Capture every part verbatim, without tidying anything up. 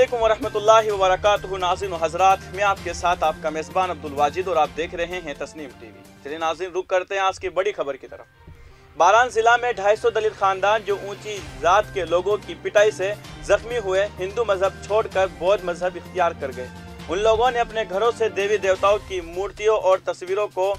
अस्सलामुअलैकुम वरहमतुल्लाहि वबरकातुहु। नाज़रीन और हज़रात, मैं आपके साथ आपका मेज़बान अब्दुल वाजिद और आप देख रहे हैं तस्नीम टीवी। चलिए नाज़रीन, रुक करते हैं आज की बड़ी खबर की तरफ। बारां ज़िला में ढाई सौ दलित खानदान जो ऊंची जात के लोगों की पिटाई से जख्मी हुए, हिंदू मजहब छोड़कर बौद्ध मजहब इख्तियार कर गए। उन लोगों ने अपने घरों से देवी देवताओं की मूर्तियों और तस्वीरों को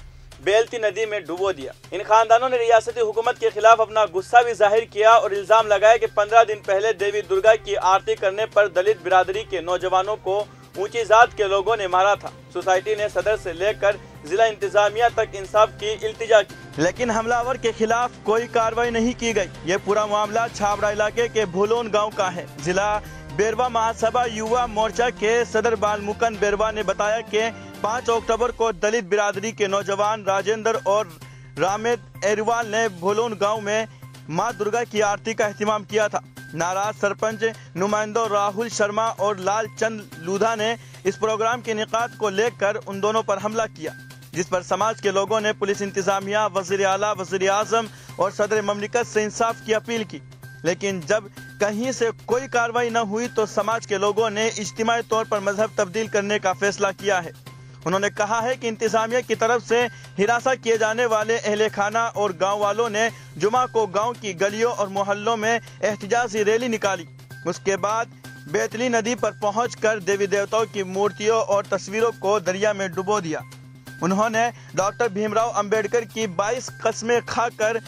बेलती नदी में डुबो दिया। इन खानदानों ने रियासती हुकूमत के खिलाफ अपना गुस्सा भी जाहिर किया और इल्ज़ाम लगाया कि पंद्रह दिन पहले देवी दुर्गा की आरती करने पर दलित बिरादरी के नौजवानों को ऊंची जात के लोगों ने मारा था। सोसाइटी ने सदर से लेकर जिला इंतजामिया तक इंसाफ की इल्तिजा की, लेकिन हमलावर के खिलाफ कोई कार्रवाई नहीं की गई। ये पूरा मामला छाबड़ा इलाके के भोलोन गाँव का है। जिला बेरवा महासभा युवा मोर्चा के सदर बालमुकुंद बेरवा ने बताया कि पाँच अक्टूबर को दलित बिरादरी के नौजवान राजेंद्र और रामे अरवाल ने भोलोन गांव में मां दुर्गा की आरती का अहतमाम किया था। नाराज सरपंच नुमाइंदों राहुल शर्मा और लालचंद लुधा ने इस प्रोग्राम के निकात को लेकर उन दोनों पर हमला किया, जिस पर समाज के लोगों ने पुलिस इंतजामिया, वजीर आला, वजीर आजम और सदर ममलिकत से इंसाफ की अपील की। लेकिन जब कहीं से कोई कार्रवाई न हुई तो समाज के लोगों ने इज्तिमाई तौर पर मजहब तब्दील करने का फैसला किया है। उन्होंने कहा है कि इंतजामिया की तरफ से हिरासत किए जाने वाले अहले खाना और गाँव वालों ने जुमा को गांव की गलियों और मोहल्लों में एहतिजाजी रैली निकाली। उसके बाद बेतली नदी पर पहुंचकर देवी देवताओं की मूर्तियों और तस्वीरों को दरिया में डुबो दिया। उन्होंने डॉक्टर भीमराव अंबेडकर की बाईस कसमें खाकर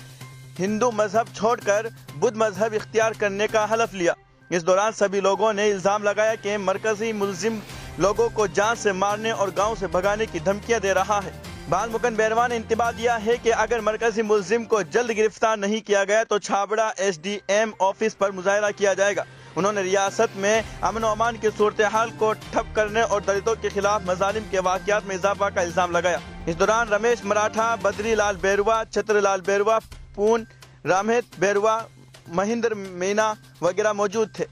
हिंदू मजहब छोड़कर बुद्ध मजहब इख्तियार करने का हलफ लिया। इस दौरान सभी लोगों ने इल्ज़ाम लगाया कि मरकजी मुलजिम लोगों को जान से मारने और गांव से भगाने की धमकियां दे रहा है। बालमुकुंद बेरवा ने इंतबा दिया है कि अगर मरकजी मुलजिम को जल्द गिरफ्तार नहीं किया गया तो छाबड़ा एसडीएम ऑफिस पर मुजाहरा किया जाएगा। उन्होंने रियासत में अमन अमान की सूरत हाल को ठप करने और दलितों के खिलाफ मजालिम के वाकयात में इजाफा का इल्ज़ाम लगाया। इस दौरान रमेश मराठा, बद्रीलाल बेरवा, छत्रलाल बेरुआ, पून, रामहत बेरवा, महिंद्र मीना वगैरह मौजूद थे।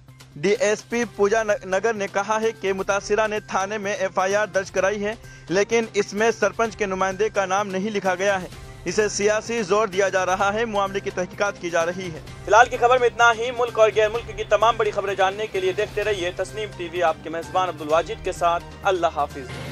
डीएसपी पूजा नगर ने कहा है कि मुतासिरा ने थाने में एफआईआर दर्ज कराई है, लेकिन इसमें सरपंच के नुमाइंदे का नाम नहीं लिखा गया है। इसे सियासी जोर दिया जा रहा है, मामले की तहकीकात की जा रही है। फिलहाल की खबर में इतना ही। मुल्क और गैर मुल्क की तमाम बड़ी खबरें जानने के लिए देखते रहिए तस्नीम टीवी। आपके मेजबान अब्दुल वाजिद के साथ, अल्लाह हाफिज।